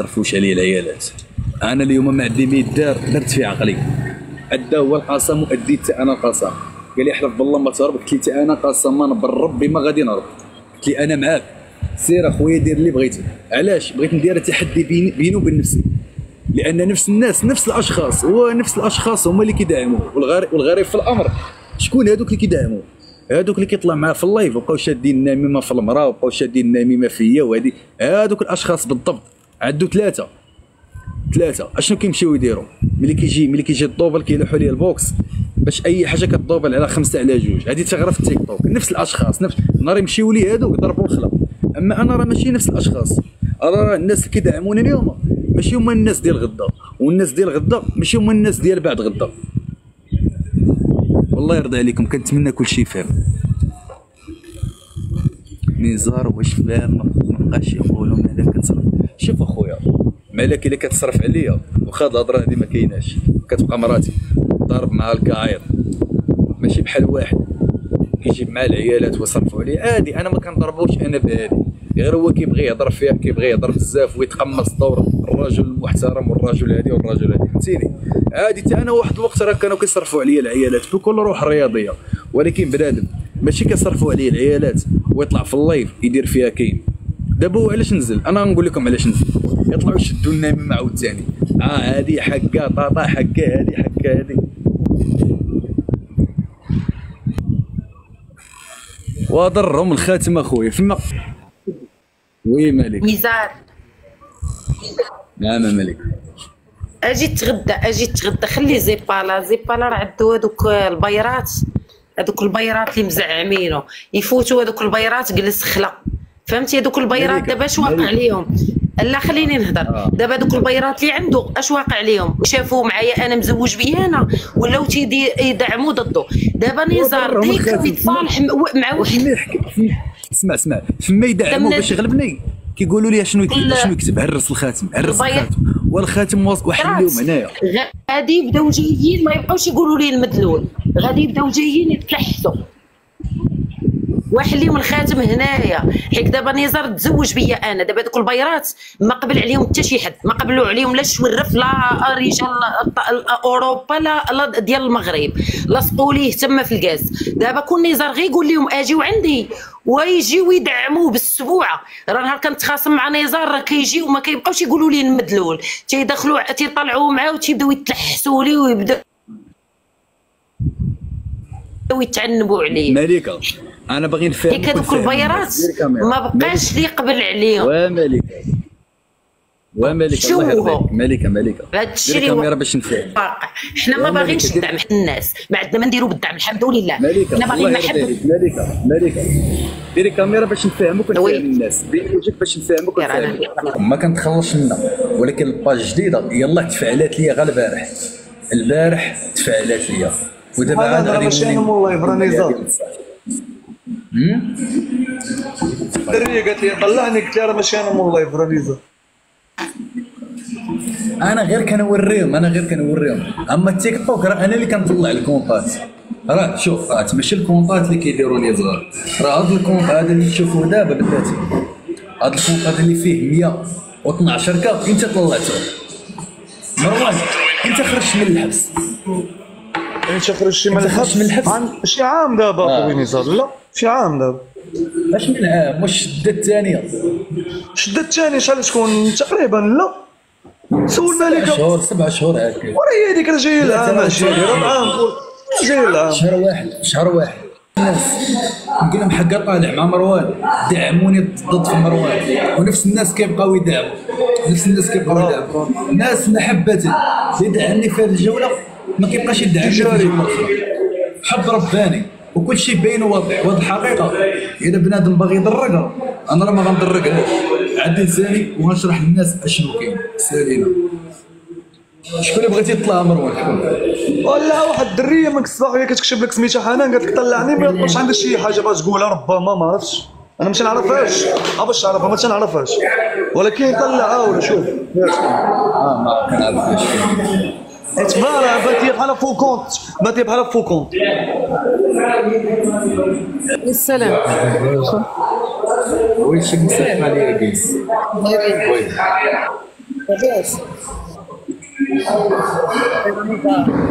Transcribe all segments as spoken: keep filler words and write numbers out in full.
طرفوش عليا العيالات. انا اليوم معدي من الدار درت في عقلي، ادى هو القسم واديت انا القسم، قال لي احلف بالله ما تهرب، قلت انا قسما بالربي ما غادي نهرب، قلت لي انا معاك سير اخويا دير اللي بغيتي. علاش بغيت ندير تحدي بيني بيني وبين نفسي، لان نفس الناس نفس الاشخاص هو نفس الاشخاص هما اللي كيدعموه. والغريب في الامر شكون هذوك اللي كيدعموه؟ هادوك اللي كيطلع معاه في اللايف وبقاو شادين النميمه في المراه وبقاو شادين النميمه فيا، وهادي هادوك الاشخاص بالضبط. عندو ثلاثه ثلاثه اشنو كيمشيو يديروا؟ ملي كيجي ملي كيجي الدوبل كيلوحوا ليه البوكس باش اي حاجه كتدوبل على خمسه على جوج. هادي ثغره في التيك توك، نفس الاشخاص نفس نهار يمشيو ليه هادوك ضربوا الخلا. اما انا راه ماشي نفس الاشخاص، راه الناس اللي كيدعموني اليوم ماشي هما الناس ديال غدا، والناس ديال غدا ماشي هما الناس ديال بعد غدا. الله يرضي عليكم، كنتمنى كلشي يفهم. نزار واش فاهم؟ مابقاش يقولوا مالك كتصرف. شوف اخويا مالك الا كتصرف عليا، واخا الهضره هذه ما كايناش، كتبقى مراتي ضارب معها الكعاير، ماشي بحال واحد كيجيب مع العيالات ويصرفوا عليه. عادي انا ما كنضربوش انا بهذه، غير هو كيبغي يهضر فيها، كيبغي يهضر بزاف ويتقمص دور الرجل المحترم والرجل هادي والرجل هادي، فهمتيني؟ عادي حتى انا واحد الوقت راه كانوا كيصرفوا عليا العيالات بكل روح رياضيه، ولكن بنادم ماشي كيصرفوا عليه العيالات ويطلع في اللايف يدير فيها كاين. دابا هو علاش نزل؟ انا غنقول لكم علاش نزل. يطلعوا يشدوا النميمه عاوتاني، اه هادي حكا طاطا حكا هادي حكا هادي، وضرهم الخاتم اخويا فما. وي مالك نزار. نعم مالك. اجي تغدى اجي تغدى خلي زيبالا زيبالا راه عندو هادوك البيرات، هادوك البيرات اللي مزعمينو يفوتوا هادوك البيرات جلس خلا، فهمتي؟ هادوك البيرات دابا اش واقع عليهم؟ لا خليني نهضر. آه. دابا هادوك البيرات اللي عنده اش واقع عليهم؟ شافوه معايا انا مزوج بيا انا ولاو تيدعموا ضده. دابا نزار ديك كيتصالح مع واحد، اسمع اسمع فما يدعموا باش يغلبني، كيقولوا لي شنو شنو يكتب؟ عرس الخاتم عرس الخاتم والخاتم وحليهم هنايا. غادي يبداو جايين ما يبقاوش يقولوا لي المدلول، غادي يبداو جايين يتكحسوا وحليهم الخاتم هنايا، حيت دابا نزار تزوج بيا انا. دابا دوك البيرات ما قبل عليهم حتى شي حد، ما قبلوا عليهم لا الشورف لا رجال اوروبا لا ديال المغرب، لصقوا ليه تما في الكاس. دابا كون نزار غير يقول لهم اجيو عندي ويجيو يدعموه بالسبوعه، راه نهار كنتخاصم مع نزار راه كيجيو وما كيبقاوش يقولوا لي المدلول، تيدخلوا تيطلعوا معاه وتيبداو يتلحسوا ليه ويبداو ويتعنبوا عليه. مليكه انا باغي نفهم ديك هذوك البيرات ما بقاش اللي يقبل عليهم. ومليكه ومليكه الله يرضي عليك مليكه مليكه هادشي اللي الكاميرا باش نفهم. حنا ما باغينش ندعم الناس، ما عندنا ما نديرو بالدعم الحمد لله، حنا باغيين نحبوا. مليكه مليكه ديري الكاميرا باش نفهموك ونفهم الناس، ديري وجهك باش نفهموك ونفهم. ما كنتخلصش منها، ولكن الباج الجديده يلاه تفعلات ليا غير البارح، البارح تفعلات ليا ودابا عاد غادي والله براني زاد. الدريه قالت لي طلعني، قلت لها راه ماشي انا والله براني زاد، انا غير كنوريهم انا غير كنوريهم. اما التيك توك راه انا اللي كنطلع الكونطات، راه شوف راه ماشي الكونطات اللي كيديروا لي صغار، راه هذا الكونط هذا اللي تشوفوه دابا بلاتي، هذا الكونط هذا اللي فيه مية واثناش شركه انت طلعته مروان، انت خرجت من الحبس انت خرجتي من الحبس من الحبس شي عام دابا خويا نزار. لا شي عام دابا، اش من عام؟ واش الشده الثانيه؟ الشده الثانيه شحال تكون تقريبا؟ لا سول مالك شهور سبع شهور هكا، وراه هي هذيك راه جايه العام، جايه العام شهر واحد شهر واحد. الناس يمكن لهم حق طالع مع مروان دعموني ضد في مروان، ونفس الناس كيبقاو يدعموا نفس الناس كيبقاو يدعموا الناس محبتي اللي دعمني في هذه الجوله ما كيبقاش يدعي تجاري حب رباني وكل شيء باين وواضح. وهاد الحقيقه اذا بنادم باغي يضرقها انا راه ما غنضرقهاش، عندي لساني وغنشرح للناس اشنو كاين. سالينا شكون اللي بغيتي تطلع مروان؟ ولا واحد الدريه من الصباح وهي كتكتب لك سميتها حنان، قالت لك طلعني ما تكونش عندها شي حاجه باش تقولها، ربما ما عرفتش انا مش نعرفهاش، باش نعرفها ما تنعرفهاش، ولكن طلعها ولا شوف اه ما كنعرفهاش اتبارع باتي بحال فوكونت باتي بحال فوكونت. السلام ويلشي مساء عليا كيس.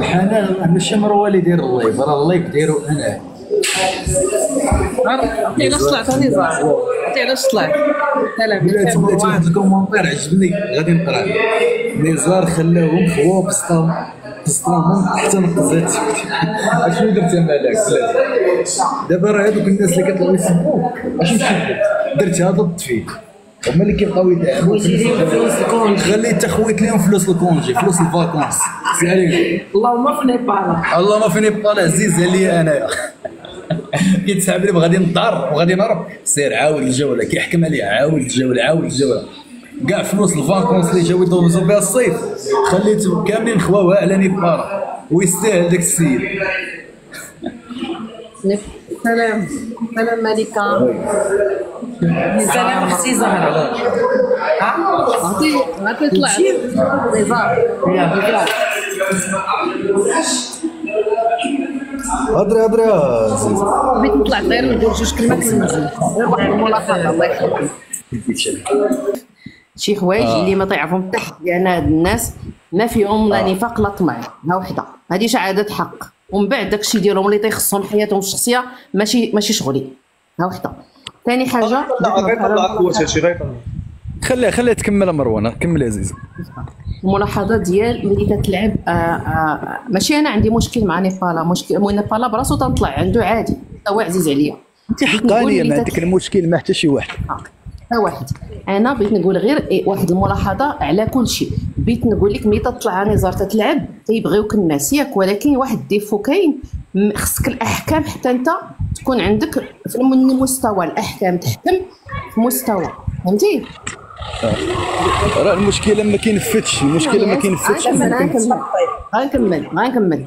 انا ماشي مروه اللي داير اللايف، راه اللايف دايرو انا. عرفتي علاش طلعت نزار؟ عرفتي علاش طلعت؟ بلاتي بلاتي واحد الكومونتير عجبني غادي نقراه. نزار خلاهم خواو بسطام بسطامهم حتى نقزات سكتي. اشنو درتي مالك بلاتي؟ دابا راه هادوك الناس اللي كيطلعو يسبوك اش مشيت درتي؟ هذا الطفيل هما اللي كيبقاو يدعموا فلوس الكونجي، خليت تخويت لهم فلوس الكونجي، فلوس الفاكونس. سي عليكم اللهم فيني بطاله، اللهم فيني بطاله عزيز عليا انايا. كيتسحب لي بغادي نضر وغادي نهرب، سير عاود الجوله، كيحكم عليا عاود الجوله عاود الجوله، كاع فلوس الفاكونس اللي جاو يدوزوا بها الصيف خليتهم كاملين خواوها على نيبارا، ويستاهل داك السيد. سلام سلام ملكة، سلام اختي زهرة. ها اختي غادي تطلع نزار، هضري هضري يا زيزو. بغيت نطلع غير نقول جوج كلمات للمزيد، غير واحد الملاحظة الله يخليك. شي حوايج اللي ما طيعهم حتى حد، لأن هاد الناس ما فيهم لا نفاق لا طمع، ها وحدة، هادي شهادة حق. ومن بعد داكشي ديالهم اللي تيخصهم حياتهم الشخصيه ماشي ماشي شغلي، ها وحده. ثاني حاجه غيطلعك واش هادشي غيطلع، خليها خليها تكمل مروان، كمل عزيزه. الملاحظه ديال ملي كتلعب آآ آآ ماشي انا عندي مشكل مع نيبالا، مشكل نيبالا براسو تنطلع عنده عادي، حتى هو عزيز عليا. انت حقانيه ما عندك المشكل مع حتى شي واحد، حتى واحد. انا بغيت نقول غير واحد الملاحظه على كل شيء، بغيت نقول لك ملي تطلع نزار تتلعب تيبغيوك الناس ياك، ولكن واحد الديفو كاين، خصك الاحكام حتى انت تكون عندك في المستوى، الاحكام تحكم في مستوى، فهمتي؟ راه المشكله ما كينفتش، المشكله ما كينفتش. غنكمل غنكمل غنكمل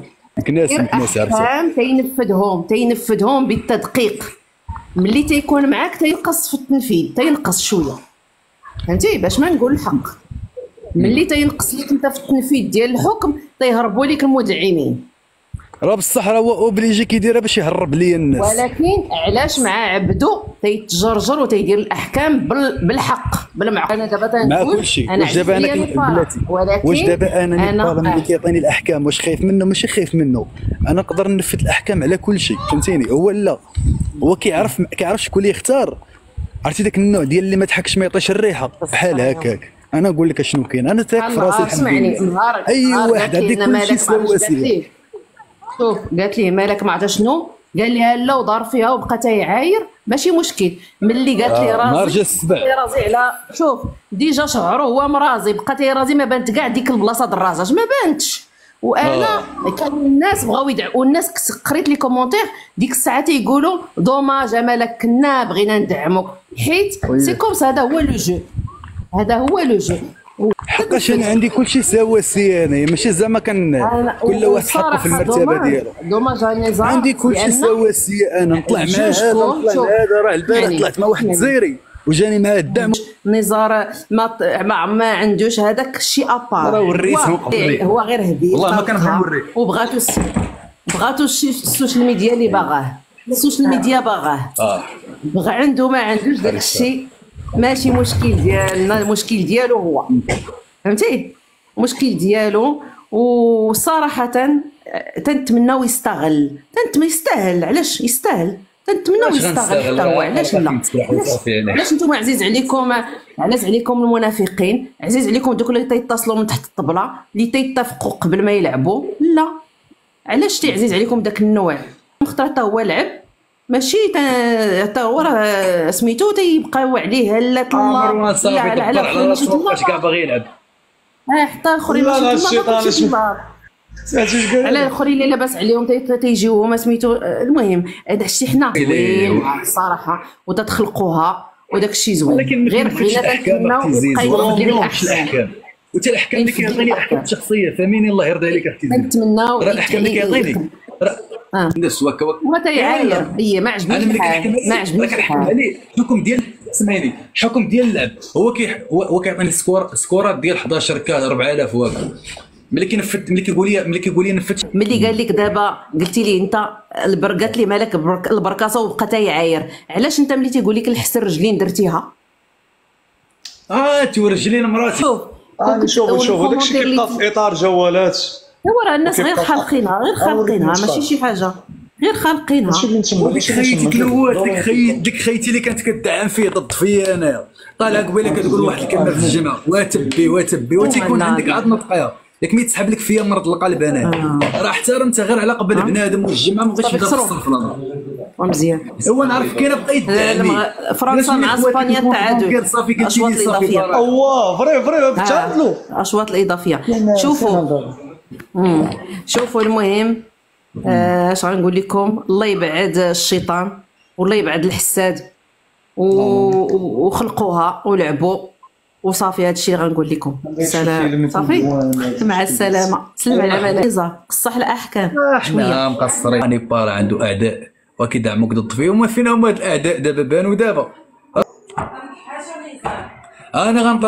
الناس الناس عرفتي تينفذهم تينفذهم بالتدقيق، ملي تيكون معاك تينقص في التنفيذ، تينقص شويه، فهمتي؟ باش ما نقول الحق، ملي تينقص لك انت في التنفيذ ديال الحكم تيهربوا لك المدعمين. راه بصح راه هو اوبليجي كيديرها باش يهرب ليا الناس، ولكن علاش مع عبدو تيتجرجر وتيدير الاحكام بالحق بالمعقول. انا دابا تنقول انا واش دابا انا بلاتي، واش دابا انا نيبالا ملي كيعطيني الاحكام واش خايف منه؟ ماشي خايف منه، انا نقدر ننفذ الاحكام على كل شيء، فهمتيني؟ هو لا، هو كيعرف كيعرف شكون اللي يختار. عرفتي داك النوع ديال اللي ما تحكش ما يعطيش الريحه، بحال هكاك. انا نقول لك اشنو كاين، انا تاك في راسي الحمد لله. اي واحد هذيك كلشي سلا وسيله. شوف قالت ليه مالك ما عرفت شنو، قال لها لا ودار فيها وبقى تيعاير، ماشي مشكل. ملي قالت لي راسي راسي على شوف ديجا شعره هو مرازي، بقى تيرازي ما بانت كاع ديك البلاصه د الراجاج ما بانتش. وانا كانوا الناس بغاو يدعموا، الناس قريت لي كومونتير ديك الساعه تيقولوا دوماج مالك كنا بغينا ندعموك، حيت سي كوم سا، هذا هو لو جو، هذا هو لو جو. حقاش انا عندي كلشي سوا سياني، ماشي زعما كن كل واحد حقه في المرتبه ديالو. دوماج نزار عندي كلشي سوا سياني، انا نطلع مع هذا نطلع مع هذا. راه البارح طلعت مع واحد الجزيري وجاني معاه الدعم. نزار ما ما, ما عندوش هذاك الشيء ابار، راه وريت هو غير هديه، والله ما كنبغي نوريك. وبغاتو بغاتو السوشيال ميديا اللي باغاه، السوشيال ميديا باغاه، بغا عنده ما عندوش داك الشيء ماشي مشكل ديالنا، المشكل ديالو هو، فهمتي؟ المشكل ديالو. وصراحه تنتمناو يستغل، تنتمنى يستاهل، علاش يستاهل؟ تنتمناو يستغل حتى هو، علاش لا؟ علاش نتوما عزيز عليكم، علاش عليكم المنافقين، عزيز عليكم دوك اللي تيتصلوا من تحت الطبله، اللي تيتفقوا قبل ما يلعبوا، لا علاش تيعزيز عليكم داك النوع؟ مختار حتى هو لعب ماشي حتى هو راه سميتو تيبقاو عليه هلا طلع على على واش كاع باغي يلعب. اه حتى الاخرين ماشي طلع على الاخرين اللي لاباس عليهم تيجيو هما سميتو. المهم هذا الشيء حنا زوين الصراحه وتتخلقوها وداك الشيء زوين، غير بغينا نتمناو نبقاو نديرو الاحكام. وتا الاحكام اللي كيعطيني احكام شخصيه، فهميني الله يرضي عليك اختي، نتمناو الاحكام اللي كيعطيني الناس هكا هو تيعاير. هي ما عجبنيش ما عجبنيش كنحكم عليه الحكم ديال، سمعيني الحكم ديال اللعب. هو كي هو كيعطيني سكور سكورات ديال حداش كا أربعة آلاف وهكا، ملي كينفذ ملي كيقول لي ملي كيقول لي نفذت. ملي قال لك دابا قلتي لي انت البركات لي مالك البركاصه وبقى تيعاير، علاش انت ملي تيقول لك الحس رجلين درتيها؟ اه تورجلين مراتي. شوف آه شوفوا شوفوا داكشي كيبقى في اطار جوالات. هو راه الناس غير خالقينها غير خالقينها ماشي شي حاجه غير خالقينها. وديك خيتك الاول ديك خي ديك خيتي اللي كانت كتدعم فيه ضد فيا انايا طالعه قبيله كتقول واحد الكلمه في الجمعه وتبي وتبي وتيكون عندك عاد نطقيها. ياك ملي تسحب لك فيا مرض القلب انا راه احترمتها غير على قبل بنادم والجمعه ما بغيتش نبدا نخسر في الامر. ومزيان هو نعرف كاينه بقى يدعي فرنسا مع اسبانيا التعادل الاشواط الاضافيه. اواه فري فري تعادلوا الاشواط الاضافيه. شوفوا شوفوا المهم اش آه غنقول لكم، الله يبعد الشيطان والله يبعد الحساد وخلقوها ولعبوا وصافي. هادشي اللي غنقول لكم. سلام صافي مع السلامه. سلم على مالك قصح الاحكام. حنا مقصرين نيبال عنده اعداء وكيدعموك ضد فيهم وما فينا هما هاد الاعداء دابا بانوا دابا انا غنطلع